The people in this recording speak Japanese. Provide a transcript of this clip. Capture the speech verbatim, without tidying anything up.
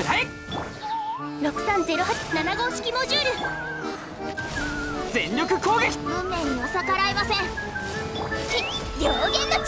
くらえ。ろくさんゼロはちななごう式モジュール全力攻撃。運命にお逆らいません。ひっ、両弦の